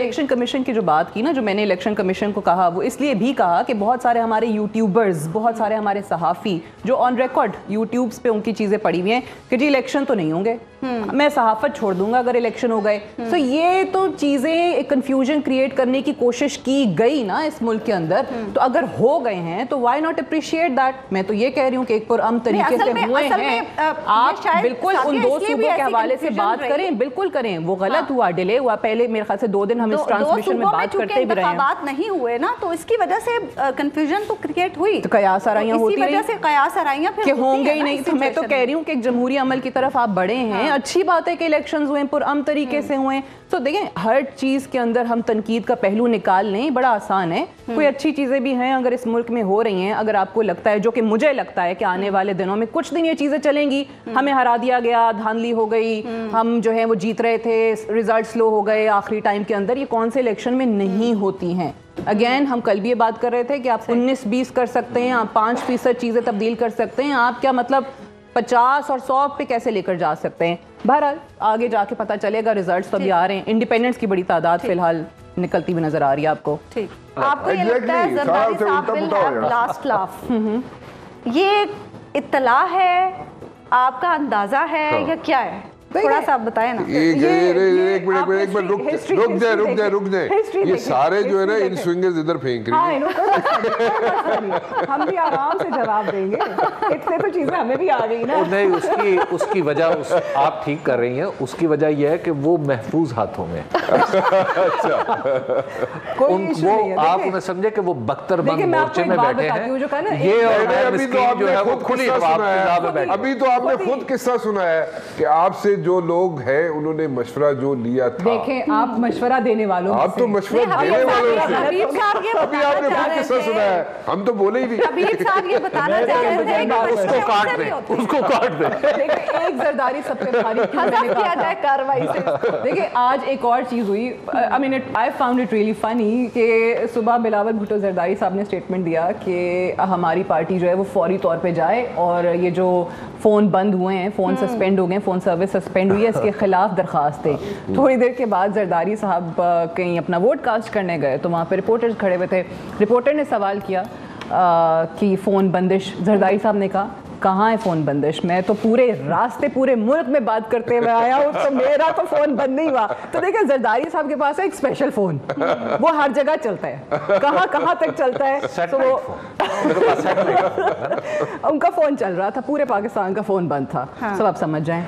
Election commission की जो बात की ना, जो मैंने इलेक्शन कमीशन को कहा वो इसलिए भी कहा कि बहुत सारे हमारे यूट्यूबर्स, बहुत सारे हमारे सहाफ़ी जो ऑन रिकॉर्ड यूट्यूब्स पे उनकी चीज़ें पड़ी हुई हैं कि जी इलेक्शन तो नहीं होंगे, मैं सहाफ़त छोड़ दूंगा अगर इलेक्शन हो गए। तो ये तो चीज़ें कन्फ्यूजन क्रिएट करने की कोशिश की गई ना इस मुल्क के अंदर। तो अगर हो गए हैं तो वाई नॉट अप्रिशिएट दैट। मैं तो ये कह रही हूँ कि एक पुरअमन तरीके से हुए हैं। आप बिल्कुल उन दो सूबों के हवाले से बात करें, बिल्कुल करें, वो गलत हुआ, डिले हुआ। पहले मेरे ख्याल से 2 दिन हम इस ट्रांसमिशन में बात करते ही रहे हैं, नहीं हुए ना, तो इसकी वजह से कंफ्यूजन तो क्रिएट हुई, तो कयास आराइयां होती रही, इसी वजह से कयास आराइयां फिर होंगे ही नहीं। तो मैं तो कह रही हूं कि एक जमहूरी अमल की तरफ आप बढ़े हैं। अच्छी बात है कि इलेक्शंस हुए, पुरअमन तरीके से हुए। तो देखें, हर चीज के अंदर हम तनकीद का पहलू निकाल लें, बड़ा आसान है। कोई अच्छी चीजें भी हैं अगर इस मुल्क में हो रही हैं। अगर आपको लगता है, जो कि मुझे लगता है कि आने वाले दिनों में कुछ दिन ये चीजें चलेंगी, हमें हरा दिया गया, धांधली हो गई, हम जो है वो जीत रहे थे, रिजल्ट स्लो हो गए आखिरी टाइम के अंदर, ये कौन से इलेक्शन में नहीं होती हैं। अगेन हम कल भी ये बात कर रहे थे कि आप 19-20 कर सकते हैं, आप 5% चीजें तब्दील कर सकते हैं, आप क्या मतलब 50 और 100 पे कैसे लेकर जा सकते हैं। बहरहाल आगे जाके पता चलेगा, रिजल्ट्स तो अभी आ रहे हैं। इंडिपेंडेंस की बड़ी तादाद फिलहाल निकलती हुई नजर आ रही है आपको। ठीक, आपको ये लगता है ज़रदारी साहब विल हैव लास्ट लाफ, ये इत्तला है, आपका अंदाजा है या क्या है? थोड़ा सा आप बताएं ना। एक मिनट, ये सारे जो है ना इन स्विंगर्स इधर फेंक रहे हैं। हम भी आराम से जवाब देंगे, इतने तो चीजें हमें भी आ गई ना। नहीं, उसकी वजह आप ठीक कर रही हैं। उसकी वजह यह है कि वो महफूज हाथों में, वो आप उन्हें समझे कि वो बख्तरबंद मोर्चे में बैठे हैं। ये अभी तो आपने खुद किस्सा सुना है कि आपसे जो लोग हैं उन्होंने मशवरा जो लिया था। देखें, आप मशवरा देने वालों, आप तो मशवरा देने वालों से अभी आपने खुद किस्सा सुना है। हम तो बोले ही नहीं। उसको काट दे, उसको काट दे। एक ज़रदारी सबसे भारी किया जाए कार्रवाई से। देखिए, आज एक और चीज हुई, I found it really funny कि सुबह बिलावल भुट्टो ज़रदारी साहब ने स्टेटमेंट दिया कि हमारी पार्टी जो है वो फौरी तौर पे जाए और ये जो फोन बंद हुए हैं, फोन सस्पेंड हो गए, फोन सर्विस सस्पेंड हुई है, इसके खिलाफ दरखास्त है। थोड़ी देर के बाद ज़रदारी साहब कहीं अपना वोट कास्ट करने गए तो वहाँ पे रिपोर्टर्स खड़े हुए थे। रिपोर्टर ने सवाल किया कि फ़ोन बंदिश, ज़रदारी साहब ने कहा कहाँ है फ़ोन बंदिश, मैं तो पूरे रास्ते पूरे मुल्क में बात करते हुए आया हूँ, तो मेरा तो फ़ोन बंद नहीं हुआ। तो देखिए, ज़रदारी साहब के पास है एक स्पेशल फ़ोन, वो हर जगह चलता है, कहाँ कहाँ तक चलता है। तो उनका फ़ोन चल रहा था, पूरे पाकिस्तान का फ़ोन बंद था। सब आप समझ जाएं।